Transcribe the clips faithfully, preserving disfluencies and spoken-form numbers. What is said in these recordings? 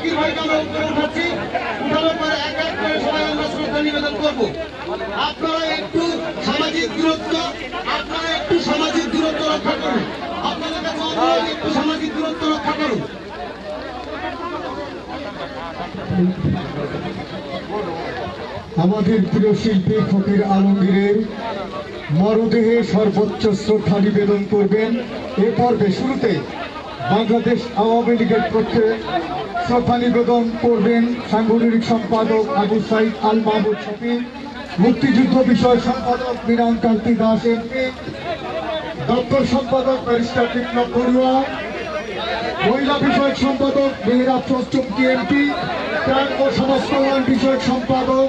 फकीर भाई का उठाने पर एक एक कर सबाई श्रद्धा निवेदन करब। আপনারা একটু সামাজিক দূরত্ব আপনারা একটু সামাজিক দূরত্ব রক্ষা করুন। আপনাদের কাছে অনুরোধ একটু সামাজিক দূরত্ব রক্ষা করুন। আমাদের প্রিয় শিল্পী ফকির আলমগীরের মরদেহে সর্বোচ্চ শ্রদ্ধা নিবেদন করবেন। এ পর্বে শুরুতে বাংলাদেশ আওয়ামী লীগের পক্ষে শ্রদ্ধা নিবেদন করবেন সাংগঠনিক সম্পাদক আবু সাইদ আল মাহমুদ শফি, মুক্তিযুদ্ধ বিষয় সম্পাদক বিরান কান্তি দাস এমপি, দপ্তর সম্পাদক ব্যারিস্টার বিপ্লব বড়ুয়া, মহিলা বিষয়ক সম্পাদক মেহের আফরোজ চৌধুরী এমপি, ত্রাণ ও সমাজ কল্যাণ বিষয়ক সম্পাদক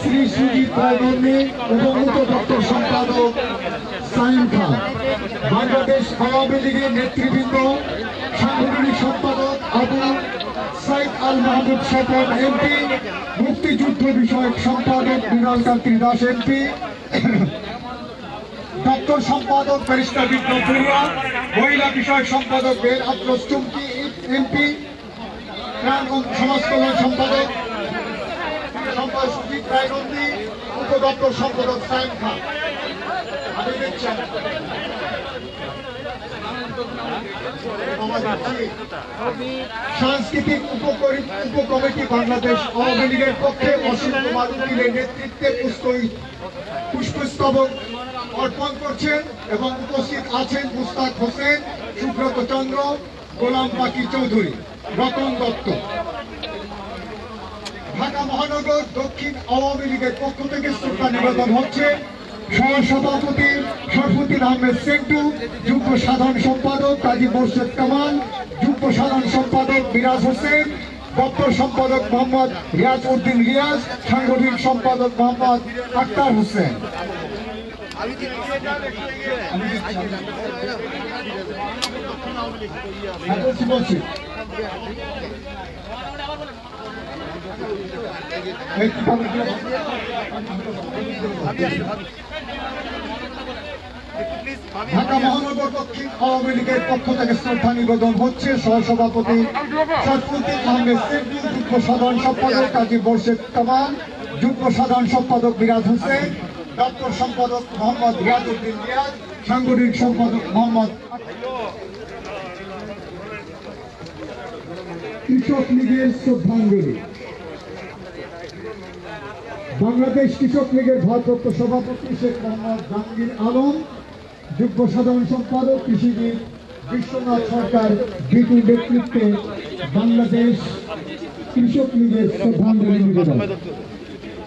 শ্রী সুজিত রায় নন্দী এবং দপ্তর সম্পাদক সাইম খান, বাংলাদেশ আওয়ামী লীগের নেতৃবৃন্দ, সাংগঠনিক সম্পাদক আবু সাইদ আল মাহমুদ শফিক এমপি, মুক্তিযুদ্ধ বিষয়ক সম্পাদক বিরান কান্তি দাস এমপি, দপ্তর সম্পাদক ব্যারিস্টার বিপ্লব বড়ুয়া, মহিলা বিষয়ক সম্পাদক মেহের আফরোজ চৌধুরী এমপি, ত্রাণ ও সমাজ কল্যাণ সম্পাদক সুজিত রায় নন্দী, উপদপ্তর সম্পাদক সাইম খান। সাংস্কৃতিক উপকমিটি বাংলাদেশ আওয়ামী লীগের পক্ষে অসীম কুমার উকিলের নেতৃত্বে পুষ্পস্তবক অর্পণ করছেন এবং উপস্থিত আছেন মুস্তাক হোসেন, সুব্রত চন্দ্র, গোলাম বাকি চৌধুরী, রতন দত্ত। ঢাকা মহানগর দক্ষিণ আওয়ামী লীগের পক্ষ থেকে শ্রদ্ধা নিবেদন হচ্ছে সহসভাপতি শরফুদ্দিন আহমেদ সেন্টু, যুগ্ম সাধারণ সম্পাদক কাজী মোর্শেদ কামাল, যুগ্ম সাধারণ সম্পাদক মিরাজ হোসেন, দপ্তর সম্পাদক মোহাম্মদ রিয়াজ উদ্দিন রিয়াজ, সাংগঠনিক সম্পাদক মোহাম্মদ আক্তার হোসেন। ঢাকা মহানগর দক্ষিণ আওয়ামী লীগের পক্ষ থেকে শ্রদ্ধা নিবেদন হচ্ছে সহসভাপতি শরফুদ্দিন আহমেদ সেন্টু, যুগ্ম সাধারণ সম্পাদক কাজী মোর্শেদ কামাল, যুগ্ম সাধারণ সম্পাদক মিরাজ হোসেন, দপ্তর সম্পাদক মোহাম্মদ রিয়াজউদ্দিন রিয়াজ, সাংগঠনিক সম্পাদক মোহাম্মদ। কৃষক লীগের শ্রদ্ধাঞ্জলি। বাংলাদেশ কৃষক লীগের ভারপ্রাপ্ত সভাপতি শেখ মোহাম্মদ জাহাঙ্গীর আলম, যুগ্ম সাধারণ সম্পাদক কৃষিবিদ বিশ্বনাথ সরকার বিপুল নেতৃত্বে বাংলাদেশ কৃষক লীগের শ্রদ্ধাঞ্জলি নিবেদন।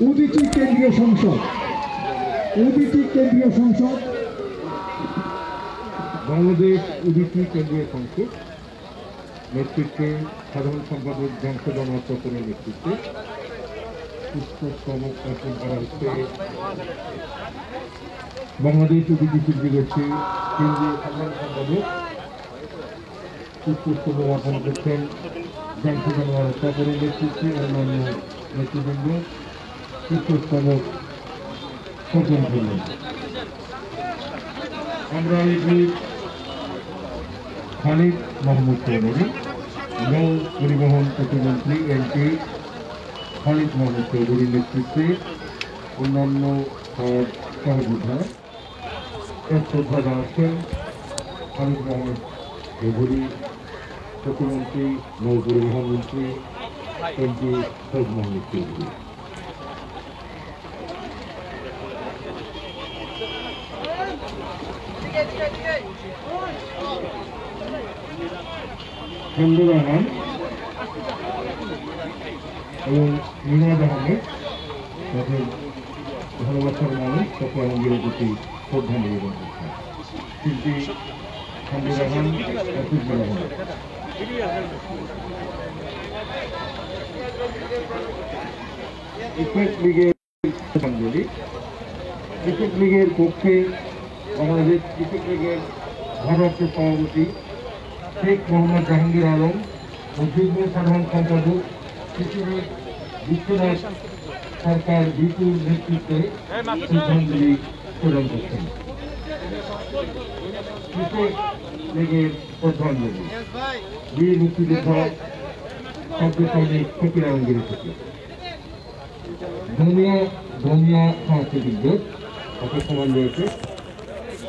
উদিচি কেন্দ্রীয় সংসদ উদিচি কেন্দ্রীয় সংসদ বাংলাদেশ উদিচি কেন্দ্রীয় সংসদ নেতৃত্বে সাধারণ সম্পাদক জনসাধারণ চক্রের নেতৃত্বে পুষ্পস্তবক অর্পণ করা হচ্ছে বাংলাদেশ অতিথি শিল্পী করছে কেন্দ্রীয় সাধারণ সম্পাদক। পুষ্পস্তবক অর্পণ করছেন জনসাধারণ চক্রের নেতৃত্বে অন্যান্য নেতৃবৃন্দ পুষ্পস্তবক অর্পণ করলেন। আমরা এই খালিদ মাহমুদ চৌধুরী, নৌ পরিবহন প্রতিমন্ত্রী এমপি খালিদ মাহমুদ চৌধুরীর নেতৃত্বে অন্যান্য সহযোদ্ধায় শ্রদ্ধা জানাচ্ছেন খালিদ মাহমুদ চৌধুরী প্রতিমন্ত্রী, নৌ পরিবহন মন্ত্রী এমপি খালিদ মাহমুদ চৌধুরী। বন্ধুরা হন এবং নিরাজ আহমেদ তাদের ভালোবাসার মানুষ তাকে আলমগীরের প্রতি শ্রদ্ধা নিবেদন করছেন। শিল্পী খন্দুরা হন রফিকুল রহমান। ক্রিকেট লীগের শ্রদ্ধাঞ্জলি। ক্রিকেট লীগের পক্ষে বাংলাদেশ ক্রিকেট লীগের ভারপ্রাপ্ত সভাপতি শেখ মোহাম্মদ জাহাঙ্গীর আলম ও যুগ্ম সাধারণ সম্পাদক কৃষিবিদ বিশ্বনাথ সরকার বিপুল নেতৃত্বে শ্রদ্ধাঞ্জলি প্রদান করছেন। কৃষক লীগের শ্রদ্ধাঞ্জলি বীর মুক্তিযোদ্ধা संस्कृतीने खूप नावंगी होती दुनिया दुनिया सांस्कृतिक जग असे समान रयेছে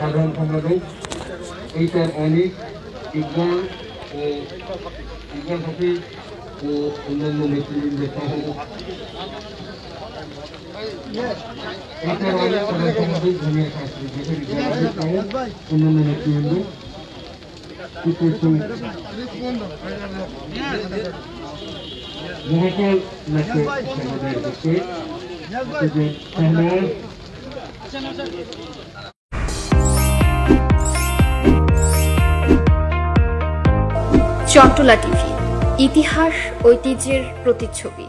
সাধারণ সমাজে এইটার অনেক বিজ্ঞান ও বিজ্ঞান থেকে ও অন্যান্য নীতিগুলো সহ এইটার অনেক সাধারণ সমাজে দুনিয়া সাংস্কৃতিক জগতের বিজ্ঞান সহ অন্যান্য নীতিগুলো বহুকাল নাটক সমাজের বিষয়ে चट्टला टीवी इतिहास ऐतिह्यर प्रतिच्छवि।